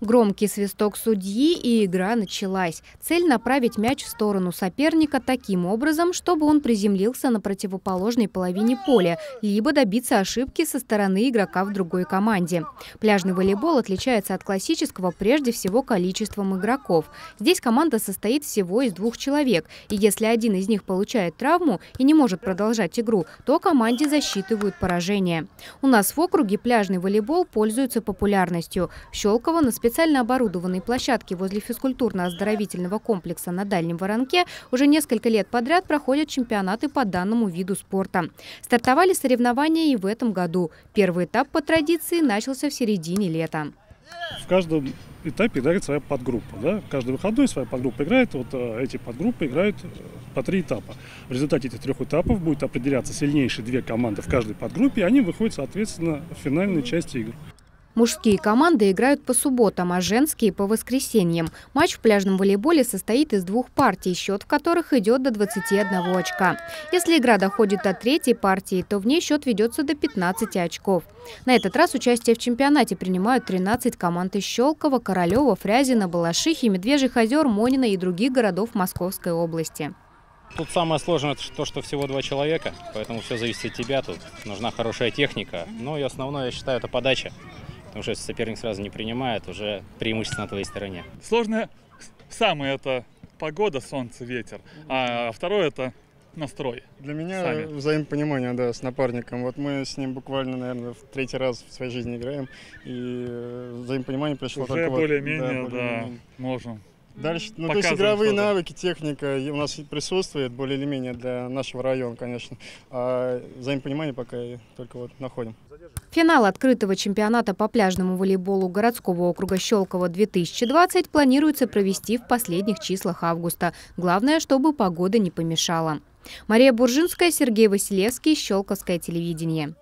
Громкий свисток судьи, и игра началась. Цель – направить мяч в сторону соперника таким образом, чтобы он приземлился на противоположной половине поля, либо добиться ошибки со стороны игрока в другой команде. Пляжный волейбол отличается от классического прежде всего количеством игроков. Здесь команда состоит всего из двух человек, и если один из них получает травму и не может продолжать игру, то команде засчитывают поражение. У нас в округе пляжный волейбол пользуется популярностью. В Щелково на специально оборудованной площадке возле физкультурно-оздоровительного комплекса на Дальнем Воронке уже несколько лет подряд проходят чемпионаты по данному виду спорта. Стартовали соревнования и в этом году. Первый этап по традиции начался в середине лета. В каждом этапе играет своя подгруппа. Да? Каждый выходной своя подгруппа играет. Вот эти подгруппы играют по 3 этапа. В результате этих 3 этапов будет определяться сильнейшие 2 команды в каждой подгруппе. Они выходят, соответственно, в финальной части игры. Мужские команды играют по субботам, а женские – по воскресеньям. Матч в пляжном волейболе состоит из 2 партий, счет в которых идет до 21 очка. Если игра доходит до 3-й партии, то в ней счет ведется до 15 очков. На этот раз участие в чемпионате принимают 13 команд из Щелкова, Королева, Фрязино, Балашихи, Медвежьих озер, Монино и других городов Московской области. Тут самое сложное то, что всего 2 человека, поэтому все зависит от тебя. Тут нужна хорошая техника, ну и основное, я считаю, это подача. Потому что если соперник сразу не принимает, уже преимущество на твоей стороне. Сложное самое – это погода, солнце, ветер. А второе – это настрой. Для меня взаимопонимание, да, с напарником. Вот мы с ним буквально, наверное, в 3-й раз в своей жизни играем. И взаимопонимание пришло уже только более-менее, вот, более-менее. Можем. Дальше, ну, то есть игровые навыки, техника у нас присутствует более или менее для нашего района, конечно. А взаимопонимание пока только вот находим. Финал открытого чемпионата по пляжному волейболу городского округа Щелково 2020 планируется провести в последних числах августа. Главное, чтобы погода не помешала. Мария Буржинская, Сергей Василевский, Щелковское телевидение.